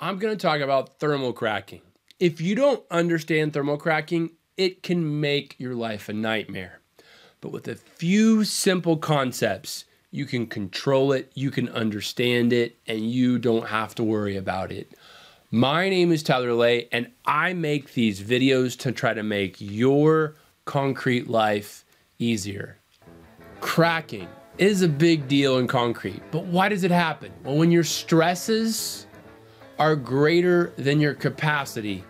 I'm going to talk about thermal cracking. If you don't understand thermal cracking, it can make your life a nightmare. But with a few simple concepts, you can control it, you can understand it, and you don't have to worry about it. My name is Tyler Lay, and I make these videos to try to make your concrete life easier. Cracking is a big deal in concrete, but why does it happen? Well, when your stresses are greater than your capacity,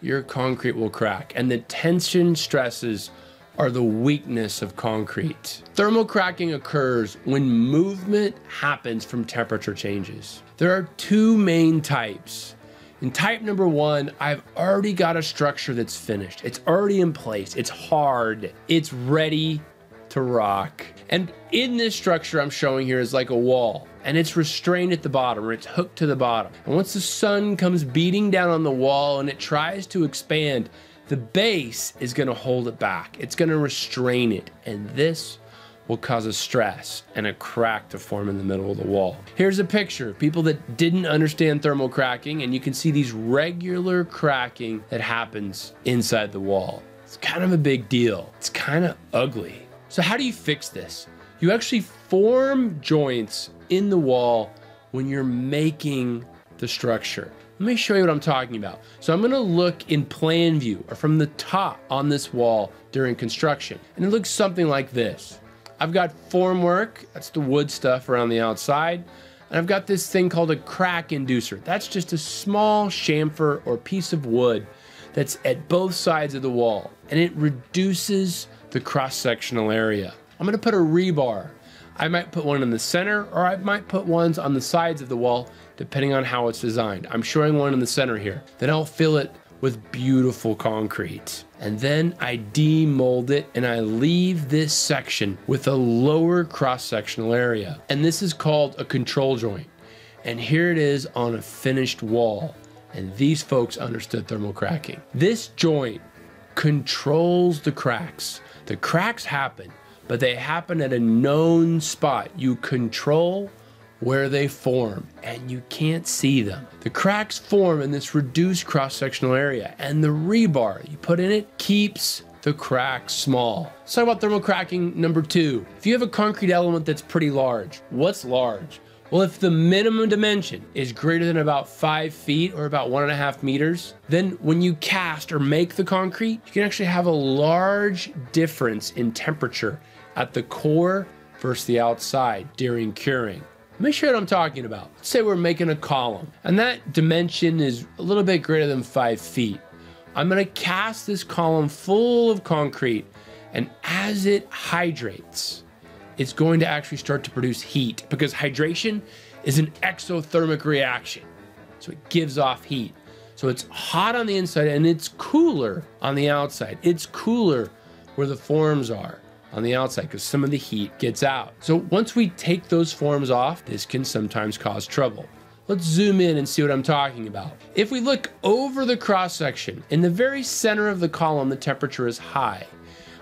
your concrete will crack, and the tension stresses are the weakness of concrete. Thermal cracking occurs when movement happens from temperature changes. There are two main types. In type number one, I've already got a structure that's finished. It's already in place, it's hard, it's ready to rock. And in this structure I'm showing here is like a wall, and it's restrained at the bottom, or it's hooked to the bottom. And once the sun comes beating down on the wall and it tries to expand, the base is gonna hold it back. It's gonna restrain it, and this will cause a stress and a crack to form in the middle of the wall. Here's a picture, people that didn't understand thermal cracking, and you can see these regular cracking that happens inside the wall. It's kind of a big deal. It's kind of ugly. So how do you fix this? You actually form joints in the wall when you're making the structure. Let me show you what I'm talking about. So I'm gonna look in plan view, or from the top on this wall during construction. And it looks something like this. I've got formwork, that's the wood stuff around the outside. And I've got this thing called a crack inducer. That's just a small chamfer or piece of wood that's at both sides of the wall. And it reduces the cross-sectional area. I'm gonna put a rebar. I might put one in the center, or I might put ones on the sides of the wall, depending on how it's designed. I'm showing one in the center here. Then I'll fill it with beautiful concrete. And then I demold it, and I leave this section with a lower cross-sectional area. And this is called a control joint. And here it is on a finished wall. And these folks understood thermal cracking. This joint controls the cracks. The cracks happen, but they happen at a known spot. You control where they form, and you can't see them. The cracks form in this reduced cross-sectional area, and the rebar you put in it keeps the cracks small. Let's talk about thermal cracking number two. If you have a concrete element that's pretty large, what's large? Well, if the minimum dimension is greater than about 5 feet, or about 1.5 meters, then when you cast or make the concrete, you can actually have a large difference in temperature at the core versus the outside during curing. Let me show you what I'm talking about. Let's say we're making a column, and that dimension is a little bit greater than 5 feet. I'm gonna cast this column full of concrete, and as it hydrates, it's going to actually start to produce heat, because hydration is an exothermic reaction. So it gives off heat. So it's hot on the inside and it's cooler on the outside. It's cooler where the forms are on the outside, because some of the heat gets out. So once we take those forms off, this can sometimes cause trouble. Let's zoom in and see what I'm talking about. If we look over the cross section, in the very center of the column, the temperature is high.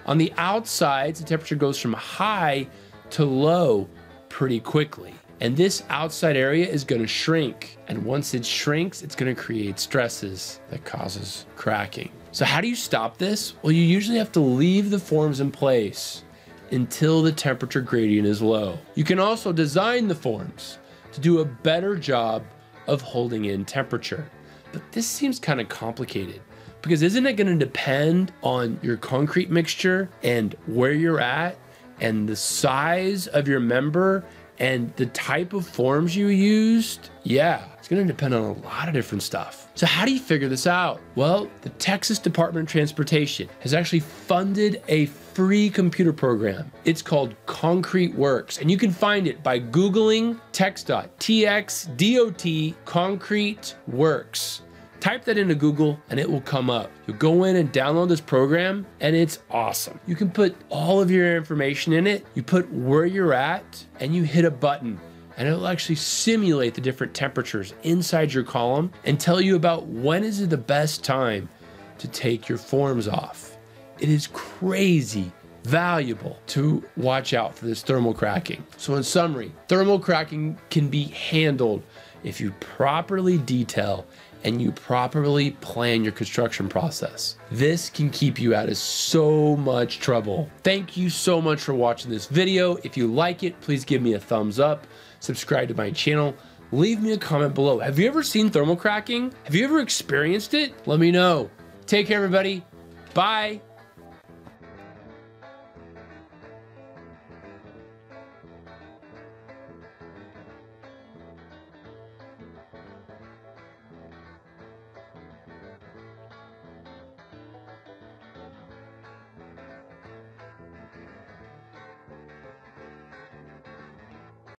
On the outsides, the temperature goes from high to low pretty quickly. And this outside area is gonna shrink. And once it shrinks, it's gonna create stresses that causes cracking. So how do you stop this? Well, you usually have to leave the forms in place until the temperature gradient is low. You can also design the forms to do a better job of holding in temperature. But this seems kind of complicated, because isn't it gonna depend on your concrete mixture and where you're at and the size of your member and the type of forms you used? Yeah, it's gonna depend on a lot of different stuff. So how do you figure this out? Well, the Texas Department of Transportation has actually funded a free computer program. It's called Concrete Works, and you can find it by Googling TxDOT, TXDOT Concrete Works. Type that into Google and it will come up. You'll go in and download this program, and it's awesome. You can put all of your information in it, you put where you're at, and you hit a button, and it'll actually simulate the different temperatures inside your column and tell you about when is the best time to take your forms off. It is crazy valuable to watch out for this thermal cracking. So in summary, thermal cracking can be handled if you properly detail and you properly plan your construction process. This can keep you out of so much trouble. Thank you so much for watching this video. If you like it, please give me a thumbs up, subscribe to my channel, leave me a comment below. Have you ever seen thermal cracking? Have you ever experienced it? Let me know. Take care, everybody. Bye.